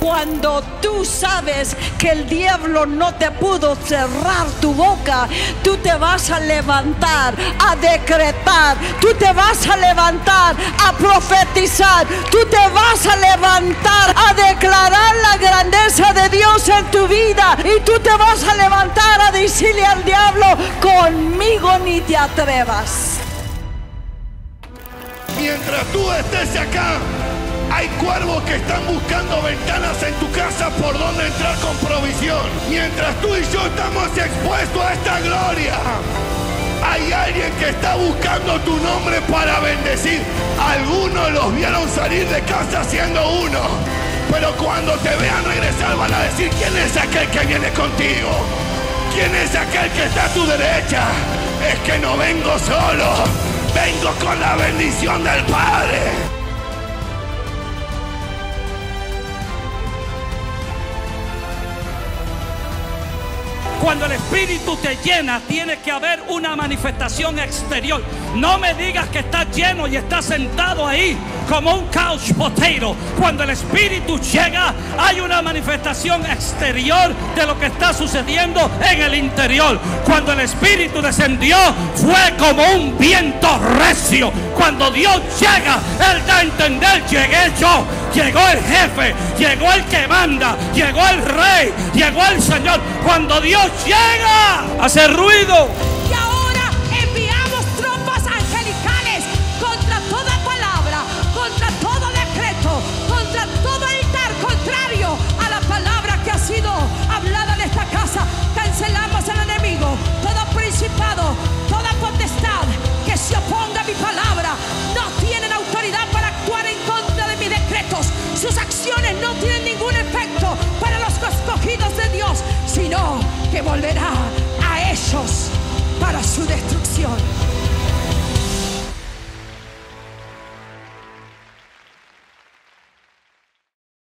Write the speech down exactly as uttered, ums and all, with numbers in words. Cuando tú sabes que el diablo no te pudo cerrar tu boca, tú te vas a levantar a decretar, tú te vas a levantar a profetizar, tú te vas a levantar a declarar la grandeza de Dios en tu vida, y tú te vas a levantar a decirle al diablo: conmigo ni te atrevas. Mientras tú estés acá, hay cuervos que están buscando ventanas en tu casa por donde entrar con provisión. Mientras tú y yo estamos expuestos a esta gloria, hay alguien que está buscando tu nombre para bendecir. Algunos los vieron salir de casa siendo uno, pero cuando te vean regresar van a decir: ¿quién es aquel que viene contigo? ¿Quién es aquel que está a tu derecha? Es que no vengo solo, vengo con la bendición del Padre. Cuando el Espíritu te llena, tiene que haber una manifestación exterior. No me digas que estás lleno y estás sentado ahí como un couch potato. Cuando el Espíritu llega, hay una manifestación exterior de lo que está sucediendo en el interior. Cuando el Espíritu descendió, fue como un viento recio. Cuando Dios llega, Él da a entender: llegué yo, llegó el jefe, llegó el que manda, llegó el rey, llegó el Señor. Cuando Dios llega, hace ruido. Y ahora enviamos tropas angelicales contra toda palabra, contra todo decreto, contra todo altar contrario a la palabra que ha sido hablada en esta casa. Cancelamos al enemigo, todo principado, toda potestad que se oponga a mi palabra. No tienen autoridad para actuar en contra de mis decretos. Sus acciones no tienen ningún efecto para los escogidos de Dios, sino que volverá a ellos para su destrucción.